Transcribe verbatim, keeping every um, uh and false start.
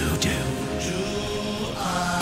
you do? Do I?